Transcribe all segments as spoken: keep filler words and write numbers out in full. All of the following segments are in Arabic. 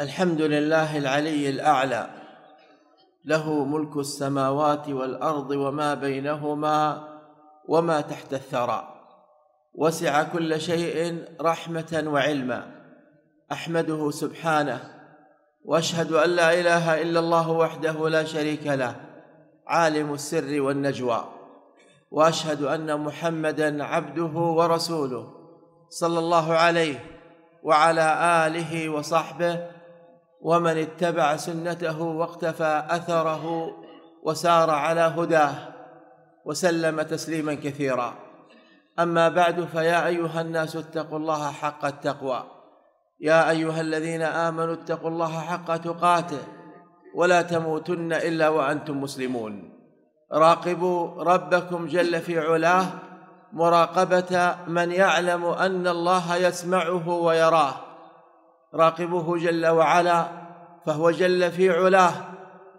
الحمد لله العلي الأعلى، له ملك السماوات والأرض وما بينهما وما تحت الثرى، وسع كل شيء رحمة وعلما. أحمده سبحانه، وأشهد أن لا إله إلا الله وحده لا شريك له، عالم السر والنجوى، وأشهد أن محمدًا عبده ورسوله، صلى الله عليه وعلى آله وصحبه ومن اتبع سنته واقتفى أثره وسار على هداه وسلم تسليما كثيرا. أما بعد، فيا أيها الناس اتقوا الله حق التقوى، يا أيها الذين آمنوا اتقوا الله حق تقاته ولا تموتن إلا وأنتم مسلمون. راقبوا ربكم جل في علاه مراقبة من يعلم أن الله يسمعه ويراه. راقبوه جل وعلا، فهو جل في علاه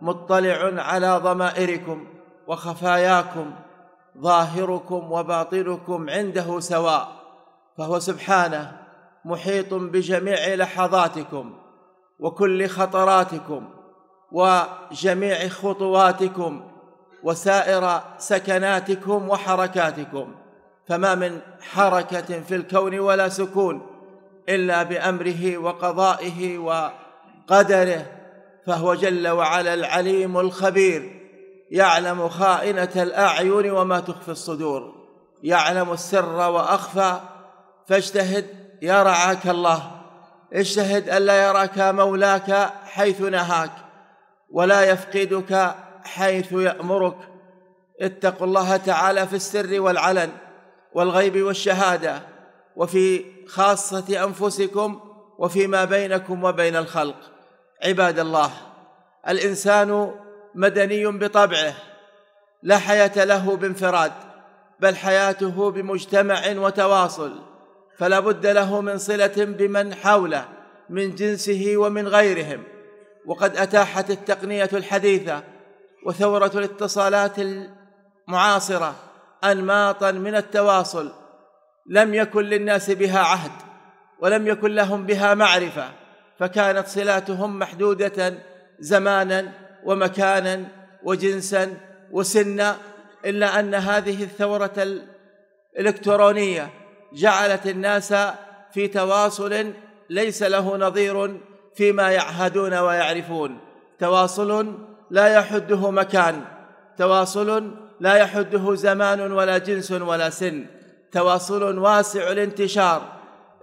مطلع على ضمائركم وخفاياكم، ظاهركم وباطنكم عنده سواء، فهو سبحانه محيط بجميع لحظاتكم وكل خطراتكم وجميع خطواتكم وسائر سكناتكم وحركاتكم، فما من حركة في الكون ولا سكون إلا بأمره وقضائه وقدره، فهو جل وعلا العليم الخبير، يعلم خائنة الأعين وما تخفي الصدور، يعلم السر وأخفى. فاجتهد يرعاك الله، اجتهد ألا يراك مولاك حيث نهاك ولا يفقدك حيث يأمرك. اتقوا الله تعالى في السر والعلن والغيب والشهادة، وفي خاصة أنفسكم وفيما بينكم وبين الخلق. عباد الله، الإنسان مدني بطبعه، لا حياة له بانفراد، بل حياته بمجتمع وتواصل، فلا بد له من صلة بمن حوله من جنسه ومن غيرهم. وقد أتاحت التقنية الحديثة وثورة الاتصالات المعاصرة أنماطاً من التواصل لم يكن للناس بها عهد ولم يكن لهم بها معرفة، فكانت صلاتهم محدودة زماناً ومكاناً وجنساً وسناً. إلا أن هذه الثورة الإلكترونية جعلت الناس في تواصل ليس له نظير فيما يعهدون ويعرفون، تواصل لا يحده مكان، تواصل لا يحده زمان ولا جنس ولا سن، تواصل واسع الانتشار.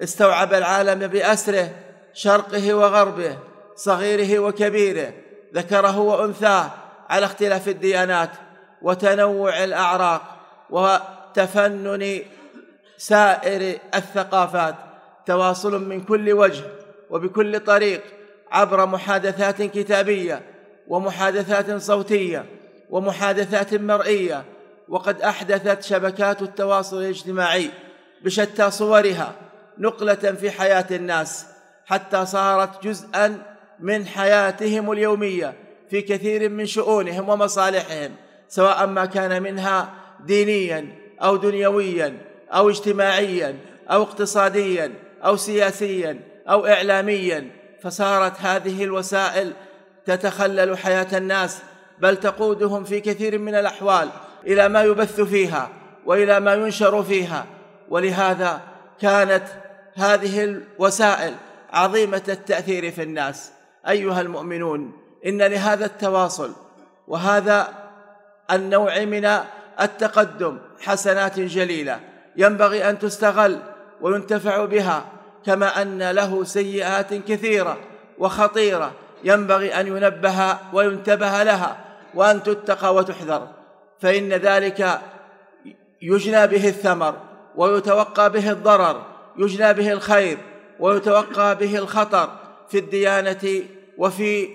استوعب العالم بأسره، شرقه وغربه، صغيره وكبيره، ذكره وأنثاه، على اختلاف الديانات وتنوع الأعراق وتفنن سائر الثقافات، تواصل من كل وجه وبكل طريق، عبر محادثات كتابية ومحادثات صوتية ومحادثات مرئية. وقد أحدثت شبكات التواصل الاجتماعي بشتى صورها نقلة في حياة الناس، حتى صارت جزءاً من حياتهم اليومية في كثير من شؤونهم ومصالحهم، سواء ما كان منها دينياً أو دنيوياً أو اجتماعياً أو اقتصادياً أو سياسياً أو إعلامياً. فصارت هذه الوسائل تتخلل حياة الناس، بل تقودهم في كثير من الأحوال إلى ما يبث فيها وإلى ما ينشر فيها. ولهذا كانت هذه الوسائل عظيمة التأثير في الناس. أيها المؤمنون، إن لهذا التواصل وهذا النوع من التقدم حسنات جليلة ينبغي أن تستغل وينتفع بها، كما أن له سيئات كثيرة وخطيرة ينبغي أن ينبه وينتبه لها وأن تتقى وتحذر، فإن ذلك يجنى به الثمر ويتوقى به الضرر، يجنى به الخير ويتوقى به الخطر، في الديانة وفي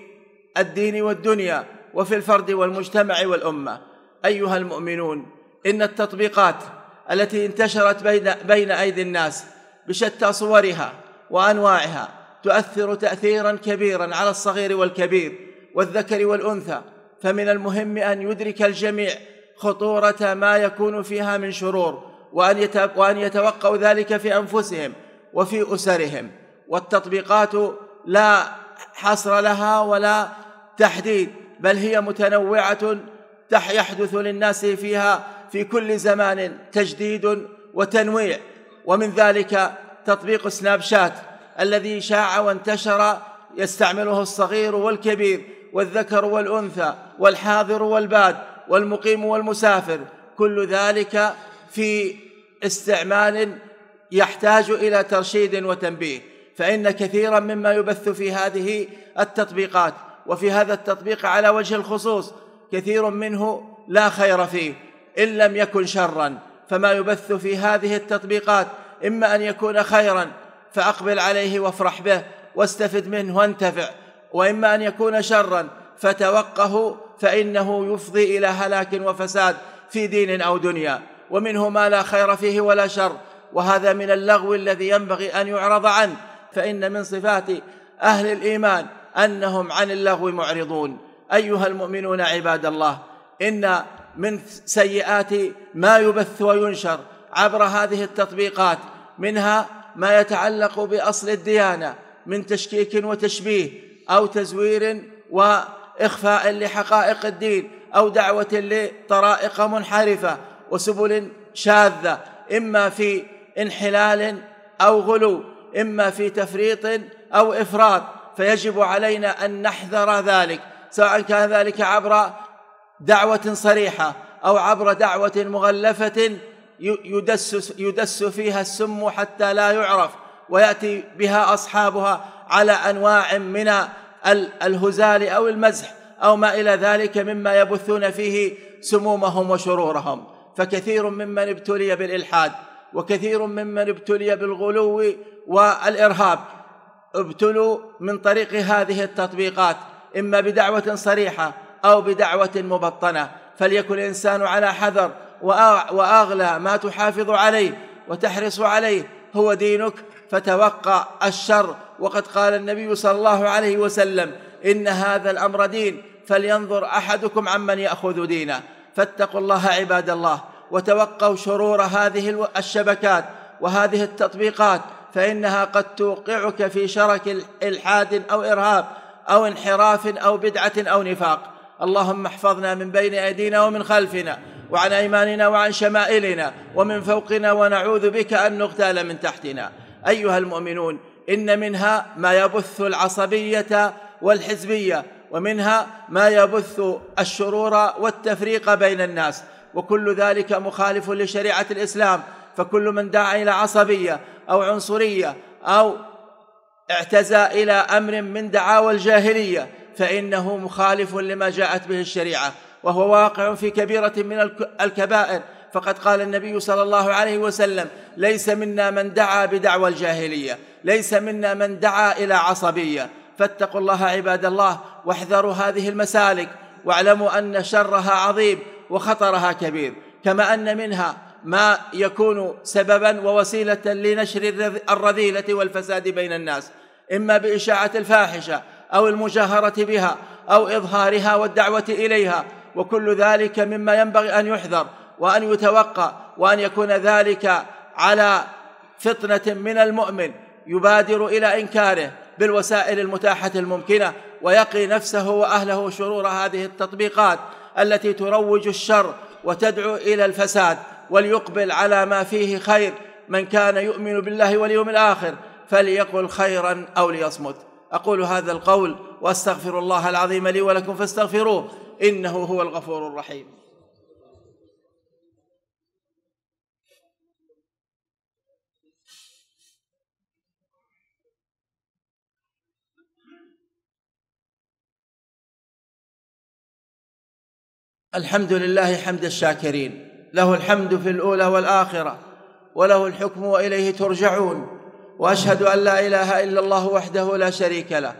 الدين والدنيا وفي الفرد والمجتمع والأمة. أيها المؤمنون، إن التطبيقات التي انتشرت بين, بين أيدي الناس بشتى صورها وأنواعها تؤثر تأثيراً كبيراً على الصغير والكبير والذكر والأنثى، فمن المهم أن يدرك الجميع خطورة ما يكون فيها من شرور، وأن يتوقعوا ذلك في أنفسهم وفي أسرهم. والتطبيقات لا حصر لها ولا تحديد، بل هي متنوعة يحدث للناس فيها في كل زمان تجديد وتنويع. ومن ذلك تطبيق سناب شات الذي شاع وانتشر، يستعمله الصغير والكبير والذكر والأنثى والحاضر والباد والمقيم والمسافر، كل ذلك في استعمال يحتاج إلى ترشيد وتنبيه. فإن كثيرا مما يبث في هذه التطبيقات وفي هذا التطبيق على وجه الخصوص كثير منه لا خير فيه إن لم يكن شرا، فما يبث في هذه التطبيقات إما أن يكون خيرا فأقبل عليه وافرح به واستفد منه وانتفع، وإما أن يكون شرا فتوقه فإنه يفضي إلى هلاك وفساد في دين أو دنيا، ومنه ما لا خير فيه ولا شر، وهذا من اللغو الذي ينبغي أن يعرض عنه. فإن من صفات أهل الإيمان أنهم عن اللغو معرضون. أيها المؤمنون عباد الله، إن من سيئات ما يبث وينشر عبر هذه التطبيقات منها ما يتعلق بأصل الديانة من تشكيك وتشبيه أو تزوير وإخفاء لحقائق الدين أو دعوة لطرائق منحرفة وسبل شاذة، إما في انحلال أو غلو، إما في تفريط أو إفراط، فيجب علينا أن نحذر ذلك، سواء كان ذلك عبر دعوة صريحة أو عبر دعوة مغلفة يدس, يدس فيها السم حتى لا يعرف، ويأتي بها أصحابها على أنواع من الهزال أو المزح أو ما إلى ذلك مما يبثون فيه سمومهم وشرورهم. فكثير ممن ابتلي بالإلحاد وكثير ممن ابتلي بالغلو والإرهاب ابتلوا من طريق هذه التطبيقات، إما بدعوة صريحة أو بدعوة مبطنة. فليكن الإنسان على حذر، وأغلى ما تحافظ عليه وتحرص عليه هو دينك، فتوقع الشر. وقد قال النبي صلى الله عليه وسلم: إن هذا الأمر دين فلينظر أحدكم عمن يأخذ دينه. فاتقوا الله عباد الله، وتوقوا شرور هذه الشبكات وهذه التطبيقات، فإنها قد توقعك في شرك إلحاد أو إرهاب أو انحراف أو بدعة أو نفاق. اللهم احفظنا من بين أيدينا ومن خلفنا وعن أيماننا وعن شمائلنا ومن فوقنا، ونعوذ بك أن نغتال من تحتنا. أيها المؤمنون، إن منها ما يبث العصبية والحزبية، ومنها ما يبث الشرور والتفريق بين الناس، وكل ذلك مخالف لشريعة الإسلام. فكل من دعا إلى عصبية أو عنصرية أو اعتزى إلى أمر من دعاوى الجاهلية فإنه مخالف لما جاءت به الشريعة، وهو واقع في كبيرة من الكبائر. فقد قال النبي صلى الله عليه وسلم: ليس منا من دعا بدعوى الجاهلية، ليس منا من دعا إلى عصبية. فاتقوا الله عباد الله، واحذروا هذه المسالك، واعلموا أن شرها عظيم وخطرها كبير. كما أن منها ما يكون سبباً ووسيلة لنشر الرذيلة والفساد بين الناس، إما بإشاعة الفاحشة أو المجاهرة بها أو إظهارها والدعوة إليها، وكل ذلك مما ينبغي أن يحذر وأن يتوقع، وأن يكون ذلك على فطنة من المؤمن يبادر إلى إنكاره بالوسائل المتاحة الممكنة، ويقي نفسه وأهله شرور هذه التطبيقات التي تروج الشر وتدعو إلى الفساد، وليقبل على ما فيه خير. من كان يؤمن بالله واليوم الآخر فليقل خيرا أو ليصمت. أقول هذا القول وأستغفر الله العظيم لي ولكم فاستغفروه إنه هو الغفور الرحيم. الحمد لله حمد الشاكرين، له الحمد في الأولى والآخرة، وله الحكم وإليه ترجعون. وأشهد أن لا إله إلا الله وحده لا شريك له،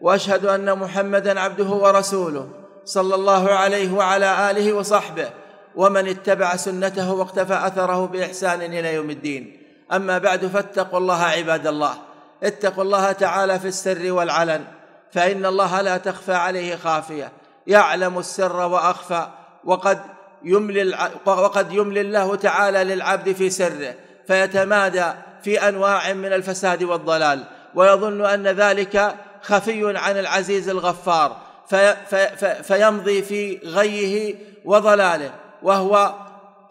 وأشهد أن محمدًا عبده ورسوله صلى الله عليه وعلى آله وصحبه ومن اتبع سنته واقتفى أثره بإحسان إلى يوم الدين. أما بعد، فاتقوا الله عباد الله، اتقوا الله تعالى في السر والعلن، فإن الله لا تخفى عليه خافية، يعلم السر وأخفى. وقد يملي وقد يملي الله تعالى للعبد في سره، فيتمادى في أنواع من الفساد والضلال، ويظن أن ذلك خفي عن العزيز الغفار في في فيمضي في غيه وضلاله، وهو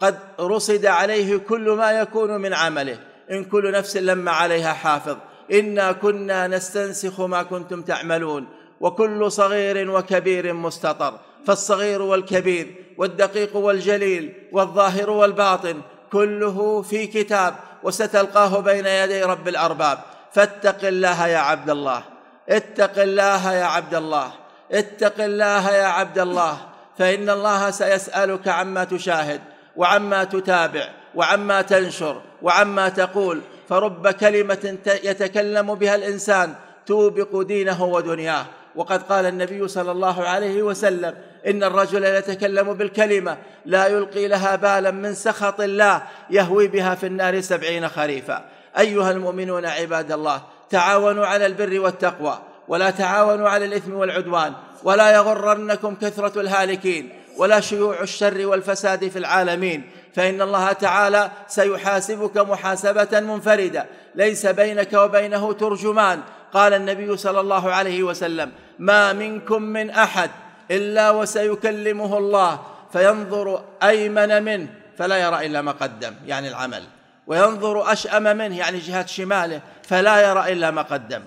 قد رصد عليه كل ما يكون من عمله. إن كل نفس لما عليها حافظ، إنا كنا نستنسخ ما كنتم تعملون، وكل صغير وكبير مستطر، فالصغير والكبير والدقيق والجليل والظاهر والباطن كله في كتاب، وستلقاه بين يدي رب الأرباب. فاتق الله يا عبد الله، اتق الله يا عبد الله، اتق الله يا عبد الله، فإن الله سيسألك عما تشاهد وعما تتابع وعما تنشر وعما تقول، فرب كلمة يتكلم بها الإنسان توبق دينه ودنياه. وقد قال النبي صلى الله عليه وسلم: إن الرجل يتكلم بالكلمة لا يلقي لها بالا من سخط الله، يهوي بها في النار سبعين خريفا. أيها المؤمنون عباد الله، تعاونوا على البر والتقوى، ولا تعاونوا على الإثم والعدوان، ولا يغرنكم كثرة الهالكين ولا شيوع الشر والفساد في العالمين، فإن الله تعالى سيحاسبك محاسبة منفردة ليس بينك وبينه ترجمان. قال النبي صلى الله عليه وسلم: ما منكم من أحد إلا وسيكلمه الله، فينظر أيمن منه فلا يرى إلا ما قدم، يعني العمل، وينظر أشأم منه، يعني جهة شماله، فلا يرى إلا ما قدم.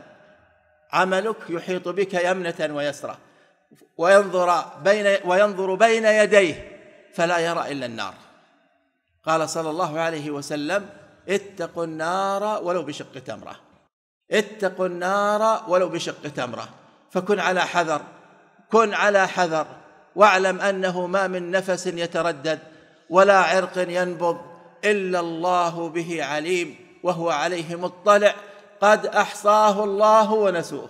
عملك يحيط بك يمنة ويسرة، وينظر بين, وينظر بين يديه فلا يرى إلا النار. قال صلى الله عليه وسلم: اتقوا النار ولو بشق تمرة، اتقوا النار ولو بشق تمرة. فكن على حذر، كن على حذر، واعلم أنه ما من نفس يتردد ولا عرق ينبض إلا الله به عليم، وهو عليه مطلع، قد أحصاه الله ونسوه.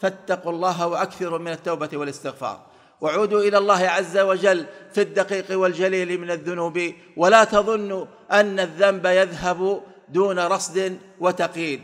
فاتقوا الله وأكثروا من التوبة والاستغفار، وعودوا إلى الله عز وجل في الدقيق والجليل من الذنوب، ولا تظنوا أن الذنب يذهب دون رصد وتقييد.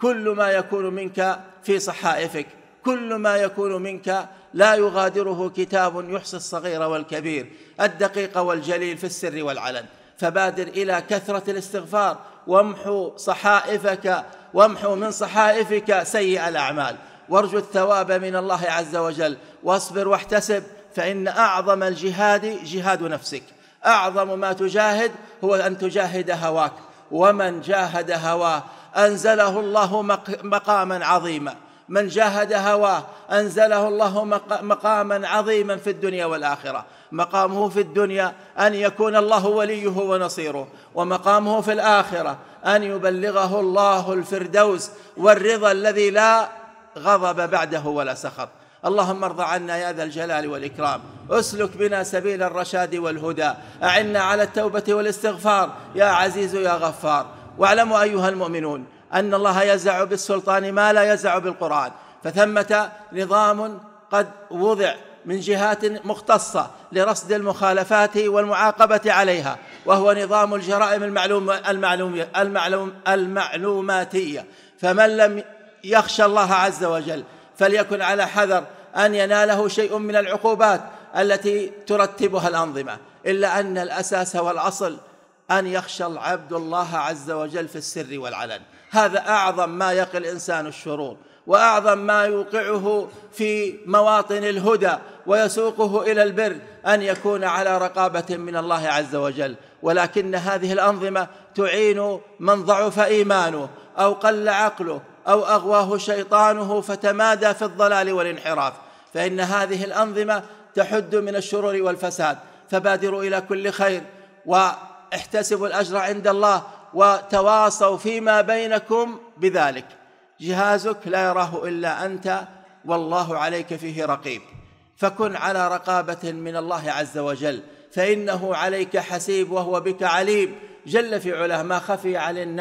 كل ما يكون منك في صحائفك، كل ما يكون منك لا يغادره كتاب، يحصي الصغير والكبير، الدقيق والجليل، في السر والعلن. فبادر إلى كثرة الاستغفار، وامحو صحائفك، وامحو من صحائفك سيئ الأعمال، وارجو الثواب من الله عز وجل، واصبر واحتسب، فإن أعظم الجهاد جهاد نفسك. أعظم ما تجاهد هو أن تجاهد هواك، ومن جاهد هواه أنزله الله مقاما عظيما، من جاهد هواه أنزله الله مقاما عظيما في الدنيا والآخرة. مقامه في الدنيا أن يكون الله وليه ونصيره، ومقامه في الآخرة أن يبلغه الله الفردوس والرضا الذي لا غضب بعده ولا سخط. اللهم ارض عنا يا ذا الجلال والإكرام، أسلك بنا سبيل الرشاد والهدى، أعنا على التوبة والاستغفار يا عزيز يا غفار. واعلموا أيها المؤمنون أن الله يزع بالسلطان ما لا يزع بالقرآن، فثمة نظام قد وضع من جهات مختصة لرصد المخالفات والمعاقبة عليها، وهو نظام الجرائم المعلوم المعلوم المعلوم المعلوماتية. فمن لم يخشى الله عز وجل فليكن على حذر أن يناله شيء من العقوبات التي ترتبها الأنظمة، إلا أن الأساس والأصل أن يخشى العبد الله عز وجل في السر والعلن. هذا أعظم ما يقي الإنسان الشرور، وأعظم ما يوقعه في مواطن الهدى ويسوقه إلى البر، أن يكون على رقابة من الله عز وجل. ولكن هذه الأنظمة تعين من ضعف إيمانه أو قل عقله أو أغواه شيطانه فتمادى في الضلال والانحراف، فإن هذه الأنظمة تحد من الشرور والفساد. فبادروا إلى كل خير، واحتسبوا الأجر عند الله، وتواصوا فيما بينكم بذلك. جهازك لا يراه إلا أنت، والله عليك فيه رقيب، فكن على رقابة من الله عز وجل، فإنه عليك حسيب وهو بك عليم جل في علاه. ما خفي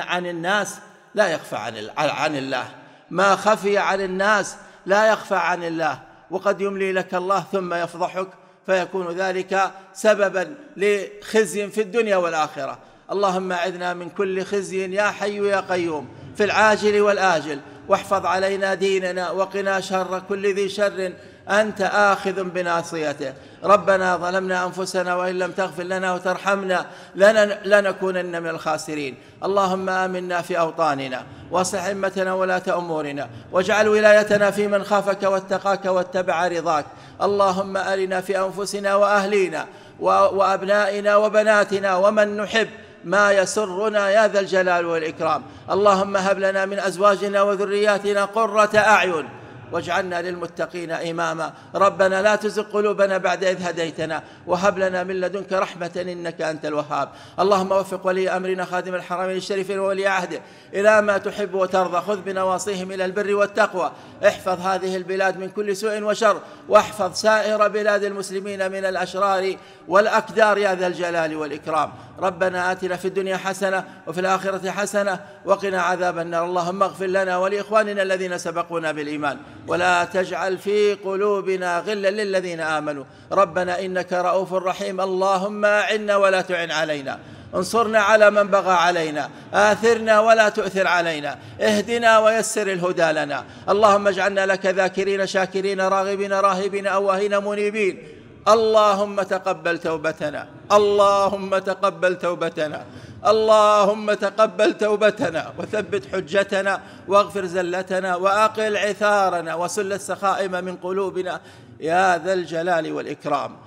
عن الناس لا يخفى عن الله، ما خفي عن الناس لا يخفى عن الله. وقد يملي لك الله ثم يفضحك، فيكون ذلك سببا لخزي في الدنيا والآخرة. اللهم أعذنا من كل خزي يا حي يا قيوم، في العاجل والآجل، واحفظ علينا ديننا وقنا شر كل ذي شر، أنت آخذ بناصيته. ربنا ظلمنا أنفسنا وإن لم تغفر لنا وترحمنا لنكونن من الخاسرين. اللهم آمنا في أوطاننا، واصلح أئمتنا ولاة أمورنا، واجعل ولايتنا في من خافك واتقاك واتبع رضاك. اللهم أرنا في أنفسنا وأهلينا وأبنائنا وبناتنا ومن نحب ما يسرنا يا ذا الجلال والإكرام. اللهم هب لنا من أزواجنا وذرياتنا قرة أعين واجعلنا للمتقين إماما. ربنا لا تزغ قلوبنا بعد إذ هديتنا وهب لنا من لدنك رحمة إنك أنت الوهاب. اللهم وفق ولي أمرنا خادم الحرمين الشريفين وولي عهده إلى ما تحب وترضى، خذ بنواصيهم إلى البر والتقوى، احفظ هذه البلاد من كل سوء وشر، واحفظ سائر بلاد المسلمين من الأشرار والأكدار يا ذا الجلال والإكرام. ربنا آتنا في الدنيا حسنة وفي الآخرة حسنة وقنا عذاب النار. اللهم اغفر لنا ولإخواننا الذين سبقونا بالإيمان ولا تجعل في قلوبنا غلا للذين آمنوا، ربنا إنك رؤوف رحيم. اللهم أعنا ولا تعن علينا، انصرنا على من بغى علينا، آثرنا ولا تؤثر علينا، اهدنا ويسر الهدى لنا. اللهم اجعلنا لك ذاكرين شاكرين راغبين راهبين أواهين منيبين. اللهم تقبل توبتنا، اللهم تقبل توبتنا، اللهم تقبل توبتنا، وثبت حجتنا، واغفر زلتنا، وأقل عثارنا، وسل السخائم من قلوبنا يا ذا الجلال والإكرام.